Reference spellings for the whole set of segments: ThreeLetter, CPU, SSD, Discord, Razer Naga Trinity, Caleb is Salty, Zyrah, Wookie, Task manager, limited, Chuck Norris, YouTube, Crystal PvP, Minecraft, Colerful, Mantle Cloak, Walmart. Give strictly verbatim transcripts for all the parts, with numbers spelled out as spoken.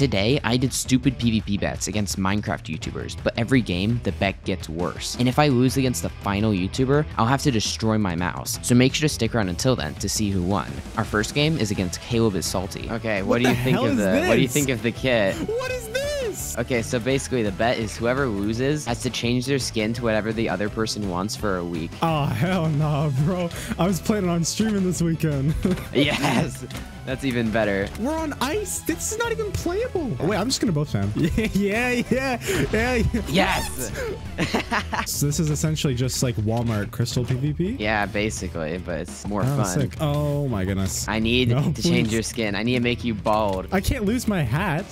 Today, I did stupid PvP bets against Minecraft YouTubers, but every game, the bet gets worse. And if I lose against the final YouTuber, I'll have to destroy my mouse. So make sure to stick around until then to see who won. Our first game is against Caleb is Salty. Okay, what, what do you think of the this? What do you think of the kit? What is this? Okay, so basically the bet is whoever loses has to change their skin to whatever the other person wants for a week. Oh, hell no, bro. I was planning on streaming this weekend. Yes. That's even better. We're on ice. This is not even playable. Oh, wait, I'm just going to both spam. yeah, yeah, yeah, yeah. Yes. So this is essentially just like Walmart Crystal PvP? Yeah, basically, but it's more oh, fun. Sick. Oh, my goodness. I need no, to please. change your skin. I need to make you bald. I can't lose my hat.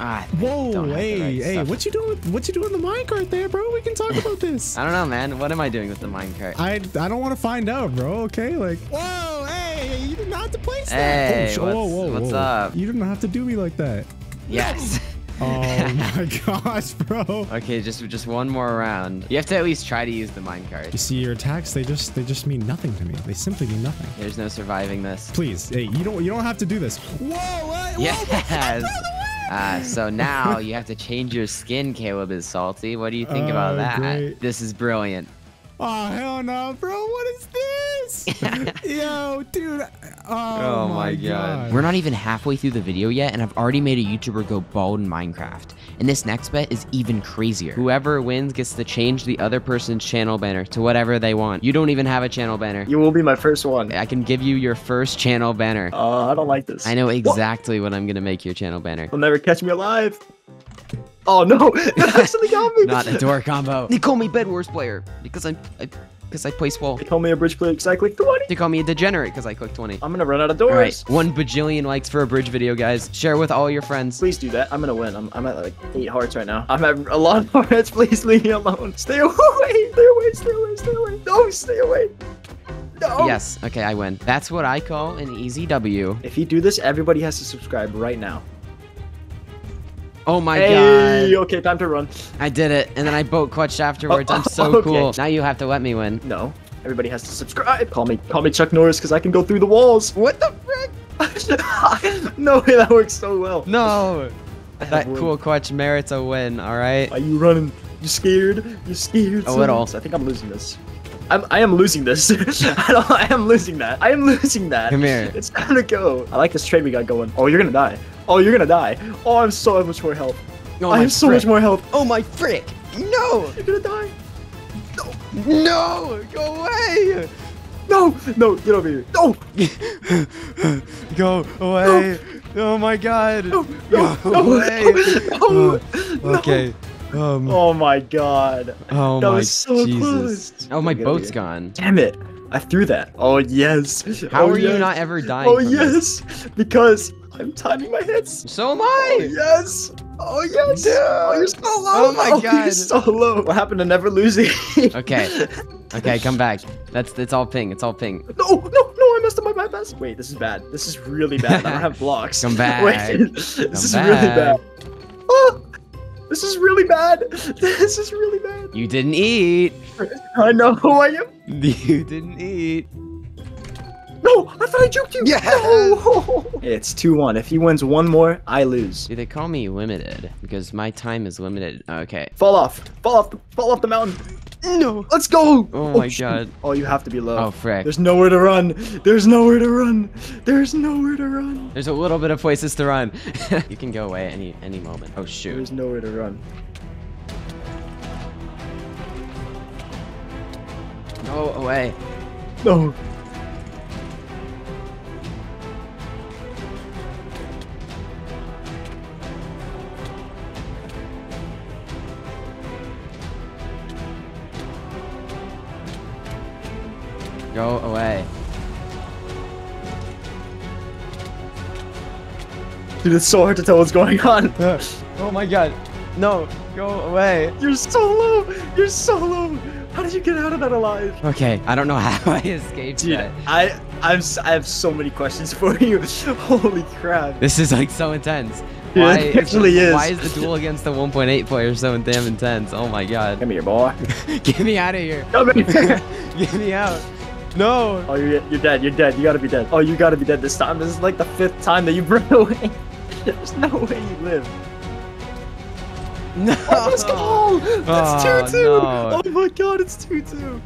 Ah, whoa, hey, right hey, stuff. what you doing with, what you doing with the minecart there, bro? We can talk about this. I don't know, man. What am I doing with the minecart? I, I don't want to find out, bro. Okay, like, whoa, hey. You did not have to place that. Hey, oh, what's, whoa, whoa, what's whoa. up? You didn't have to do me like that. Yes. Oh my gosh, bro. Okay, just just one more round. You have to at least try to use the minecart. You see, your attacks, they just they just mean nothing to me. They simply mean nothing. There's no surviving this. Please, hey, you don't you don't have to do this. Whoa, what? Yes. Uh, so now you have to change your skin. Caleb is Salty. What do you think uh, about that? Great. This is brilliant. Oh hell no, bro. What is this? Yo, dude. Oh, oh my, my god. god. We're not even halfway through the video yet, and I've already made a YouTuber go bald in Minecraft. And this next bet is even crazier. Whoever wins gets to change the other person's channel banner to whatever they want. You don't even have a channel banner. You will be my first one. I can give you your first channel banner. Oh, uh, I don't like this. I know exactly what, what I'm going to make your channel banner. You'll never catch me alive. Oh, no. That actually got me. Not a door combo. They call me Bed Wars player because I'm... I, because I play swole. They call me a bridge player because I click twenty. They call me a degenerate because I click twenty. I'm gonna run out of doors. All right, one bajillion likes for a bridge video, guys. Share with all your friends. Please do that. I'm gonna win. I'm, I'm at like eight hearts right now. I'm at a lot of hearts. Please leave me alone. Stay away. Stay away. Stay away. Stay away. No, stay away. No. Yes. Okay, I win. That's what I call an easy W. If you do this, everybody has to subscribe right now. Oh my hey, god. Okay, time to run. I did it, and then I boat clutched afterwards. Oh, I'm so okay. cool. Now you have to let me win. No, everybody has to subscribe. Call me, call me Chuck Norris, because I can go through the walls. What the frick? No way, that works so well. No. That cool clutch merits a win, all right? Are you running? You scared? You scared? A little. I think I'm losing this. I'm, I am losing this. I, don't, I am losing that. I am losing that. Come here. It's time to go. I like this trade we got going. Oh, you're going to die. Oh, you're gonna die. Oh, I'm so much more health. Oh, I have so frick. much more health. Oh my frick! No! You're gonna die! No! No! Go away! No! No, get over here. No! Go away! No. Oh my god! No! No! Go no. away! No. No. Okay. Um, oh my god. Oh that my was so Jesus. Close. Oh, my boat's gone. Damn it! I threw that. Oh yes. How oh, are yes. you not ever dying? Oh yes! This? Because I'm timing my hits. So am I. Oh, yes. Oh, yes. Dude. Oh, you're so low. Oh, my oh, God. You're so low. What happened to never losing? Okay. Okay, come back. That's it's all ping. It's all ping. No, no, no. I messed up my my best. Wait, this is bad. This is really bad. I don't have blocks. Come back. Wait, come this back. is really bad. Oh, this is really bad. This is really bad. You didn't eat. I know who I am. You didn't eat. No, I thought I juked you. Yeah. No. It's two one. If he wins one more, I lose. Do they call me limited? Because my time is limited. Okay. Fall off. Fall off. Fall off the mountain. No. Let's go. Oh, oh my shoot. god. Oh, you have to be low. Oh, frick. There's nowhere to run. There's nowhere to run. There's nowhere to run. There's a little bit of places to run. You can go away any any moment. Oh, shoot. There's nowhere to run. Go away. No. Go away. Dude, it's so hard to tell what's going on. Oh my god. No, go away. You're so low. You're so low. How did you get out of that alive? Okay, I don't know how I escaped Dude, that. I, I'm, I have so many questions for you. Holy crap. This is like so intense. Dude, why, it actually is. Why is the duel against the one point eight player so damn intense? Oh my god. Come here, boy. Get me out of here. Come here. Get me out. No. Oh, you're, you're dead. You're dead. You gotta be dead. Oh, you gotta be dead this time. This is like the fifth time that you broke away. There's no way you live. No. Oh, let's go. That's oh, two two. No. Oh my god, it's two two.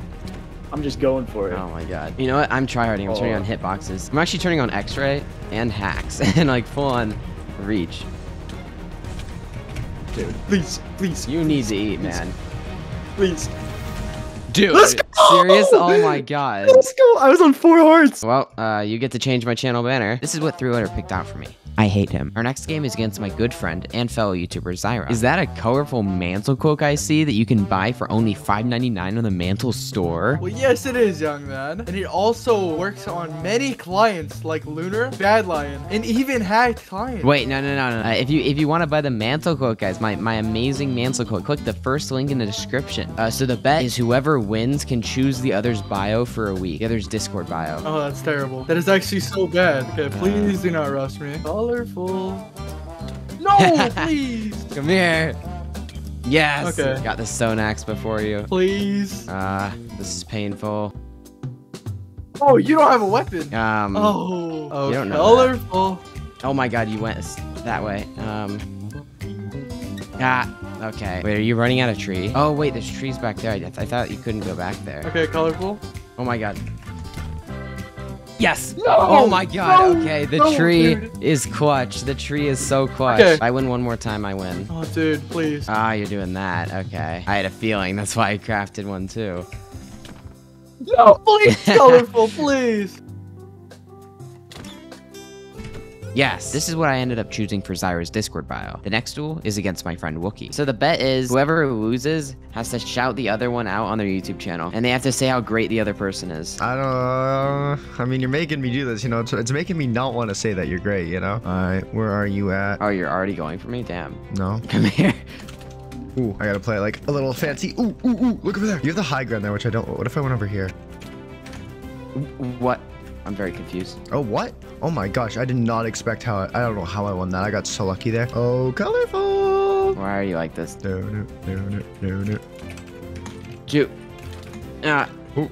I'm just going for it. Oh my god. You know what? I'm tryharding. I'm oh. turning on hitboxes. I'm actually turning on X-ray and hacks and like full on reach. Dude, please, please. You please, need to eat, please, man. Please. Dude, let's go! Serious? Oh my god. Let's go! I was on four hearts! Well, uh, you get to change my channel banner. This is what ThreeLetter picked out for me. I hate him. Our next game is against my good friend and fellow YouTuber, Zyrah. Is that a colorful mantle cloak I see that you can buy for only five ninety-nine on the mantle store? Well, yes, it is, young man. And he also works on many clients like Lunar, Bad Lion, and even Hacked Clients. Wait, no, no, no, no. Uh, if you if you want to buy the mantle cloak, guys, my, my amazing mantle cloak, click the first link in the description. Uh, so the bet is whoever wins can choose the other's bio for a week. The other's Discord bio. Oh, that's terrible. That is actually so bad. Okay, please uh, do not rush me. Oh, colorful. No, please. Come here. Yes. Okay. Got the stone axe before you. Please. Ah, uh, this is painful. Oh, you don't have a weapon. Um. Oh. Oh. You don't know colorful. That. Oh my God, you went that way. Um. Ah. Okay. Wait, are you running out of tree? Oh wait, there's trees back there. I, th I thought you couldn't go back there. Okay, colorful. Oh my God. Yes! No, oh my god, no, okay, the no, tree dude. is clutch. The tree is so clutch. Okay. If I win one more time, I win. Oh, dude, please. Ah, oh, you're doing that, okay. I had a feeling, that's why I crafted one too. No, please, colorful, please! Yes, this is what I ended up choosing for Zyrah's Discord bio. The next duel is against my friend Wookie. So the bet is whoever loses has to shout the other one out on their YouTube channel, and they have to say how great the other person is. I don't. Uh, I mean, you're making me do this. You know, it's, it's making me not want to say that you're great. You know. All right, where are you at? Oh, you're already going for me. Damn. No. Come here. Ooh, I gotta play like a little fancy. Ooh, ooh, ooh! Look over there. You have the high ground there, which I don't. What if I went over here? What? I'm very confused. Oh, what? Oh my gosh, I did not expect how I, I don't know how I won that. I got so lucky there. Oh, colorful. Why are you like this? No, no, no, no, no, no. Dude. Ah. Ooh.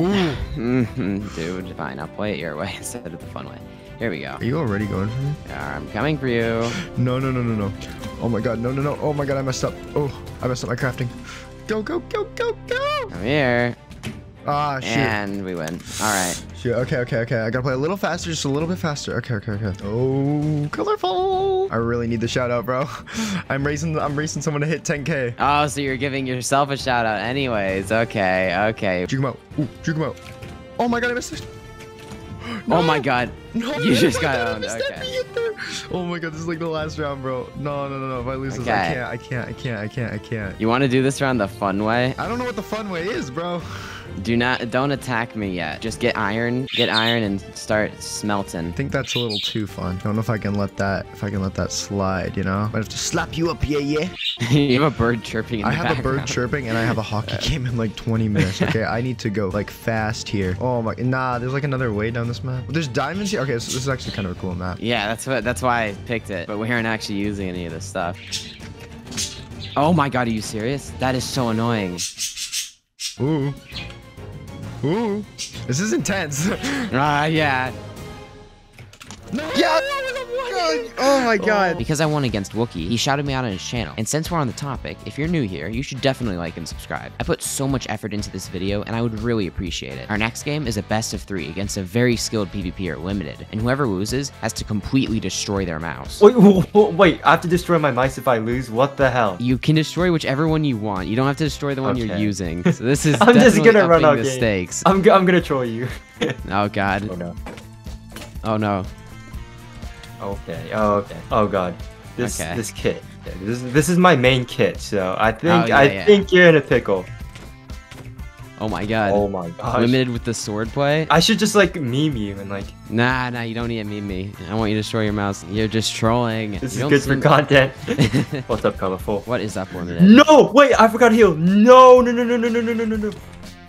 Ooh. Dude, fine. I'll play it your way instead of the fun way. Here we go. Are you already going for me? I'm coming for you. No, no, no, no, no. Oh my god, no, no, no. Oh my god, I messed up. Oh, I messed up my crafting. Go, go, go, go, go. Come here. Ah, shoot. And we win. All right. Shoot. Okay, okay, okay. I gotta play a little faster, just a little bit faster. Okay, okay, okay. Oh, colorful. I really need the shout out, bro. I'm racing. I'm racing someone to hit ten K. Oh, so you're giving yourself a shout out, anyways. Okay, okay. Juke him out. Ooh, juke him out. Oh my god, I missed it. No. Oh my god. No, you just got owned. Okay. Oh my god, this is like the last round, bro. No, no, no, no. If I lose okay. this, I can't. I can't. I can't. I can't. I can't. You want to do this round the fun way? I don't know what the fun way is, bro. Do not, don't attack me yet. Just get iron, get iron and start smelting. I think that's a little too fun. I don't know if I can let that, if I can let that slide, you know? Might have to slap you up, yeah, yeah. You have a bird chirping in I the have background. a bird chirping and I have a hockey game in like twenty minutes, okay? I need to go like fast here. Oh my, nah, there's like another way down this map. There's diamonds here. Okay, so this is actually kind of a cool map. Yeah, that's what, that's why I picked it, but we aren't actually using any of this stuff. Oh my God, are you serious? That is so annoying. Ooh. Ooh, this is intense. Ah, uh, yeah. No! Yeah! Oh my god. Because I won against Wookie, he shouted me out on his channel. And since we're on the topic, if you're new here, you should definitely like and subscribe. I put so much effort into this video and I would really appreciate it. Our next game is a best of three against a very skilled PvPer, Limited, and whoever loses has to completely destroy their mouse. Wait, wait, wait, I have to destroy my mice if I lose? What the hell? You can destroy whichever one you want. You don't have to destroy the one okay. you're using. So this is I'm just gonna run out of stakes. I'm, g I'm gonna troll you. Oh god. Oh no. Oh no. Okay. Oh, okay. Oh god. This okay. this kit. This this is my main kit. So I think oh, yeah, I yeah. think you're in a pickle. Oh my god. Oh my god. Limited with the sword play. I should just like meme you and like. Nah, nah. You don't need to meme me. I want you to destroy your mouse. You're just trolling. This you is good for content. What's up, colorful? What is up, Limited? No, wait. I forgot to heal. No, no, no, no, no, no, no, no, no.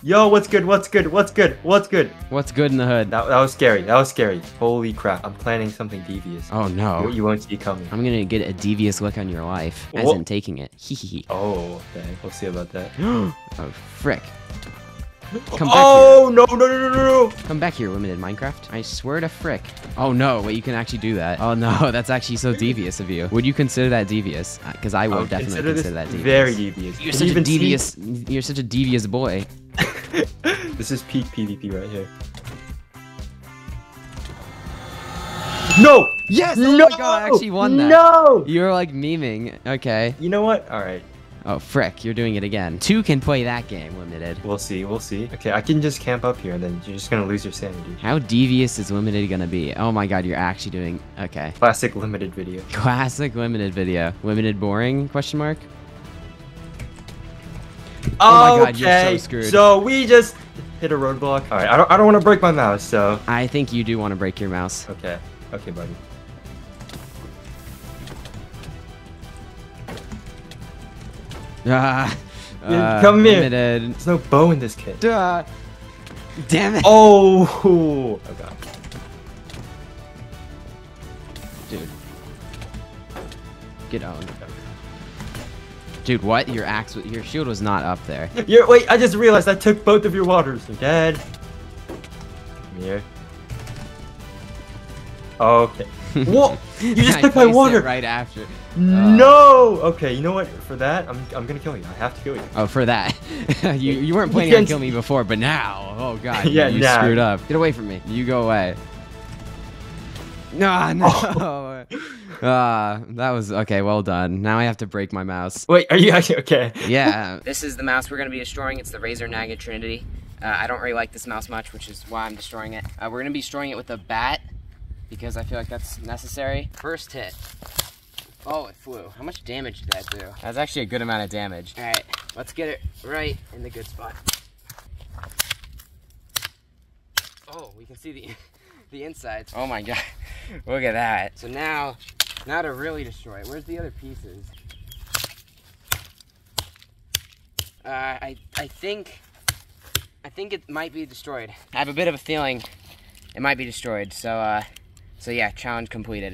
Yo, what's good? What's good? What's good? What's good? What's good in the hood? That, that was scary. That was scary. Holy crap. I'm planning something devious. Oh, no. You, you won't see coming. I'm going to get a devious look on your life. Whoa. As in taking it. Hee hee hee. Oh, okay. We'll see about that. Oh, frick. Come back oh, here. no, no, no, no, no. Come back here, limited Minecraft. I swear to frick. Oh, no. Wait, you can actually do that. Oh, no. That's actually so devious of you. Would you consider that devious? Because I would I definitely consider, consider that devious. Very devious. You're such, you a devious, you're such a devious boy. This is peak PvP right here. No! Yes! Oh no! My god, I actually won that. No! You were like memeing. Okay. You know what? All right. Oh, frick. You're doing it again. Two can play that game, limited. We'll see. We'll see. Okay, I can just camp up here, and then you're just going to lose your sanity. How devious is limited going to be? Oh my god, you're actually doing... Okay. Classic limited video. Classic limited video. Limited boring? Question mark? Oh, oh my god, okay. You're so screwed. So we just hit a roadblock. All right, I don't, I don't want to break my mouse, so... I think you do want to break your mouse. Okay. Okay, buddy. Ah, uh, come here. Limited. There's no bow in this kit. Duh. Damn it. Oh. Oh, God. Dude. Get on. Dude, what? Your axe, your shield was not up there. You're, wait, I just realized I took both of your waters. You're dead. Come here. Okay. What? You just took my water right after. No. Uh, okay. You know what? For that, I'm I'm gonna kill you. I have to kill you. Oh, for that. you you weren't planning on killing me before, but now. Oh god. Yeah. You, you nah. screwed up. Get away from me. You go away. No. No. Ah, oh. uh, that was okay. Well done. Now I have to break my mouse. Wait. Are you okay? Yeah. This is the mouse we're gonna be destroying. It's the Razer Naga Trinity. Uh, I don't really like this mouse much, which is why I'm destroying it. Uh, we're gonna be destroying it with a bat, because I feel like that's necessary. First hit. Oh, it flew. How much damage did that do? That's actually a good amount of damage. All right, let's get it right in the good spot. Oh, we can see the the insides. Oh my god, look at that. So now, now to really destroy it. Where's the other pieces? Uh, I, I think, I think it might be destroyed. I have a bit of a feeling it might be destroyed, so, uh, so yeah, challenge completed.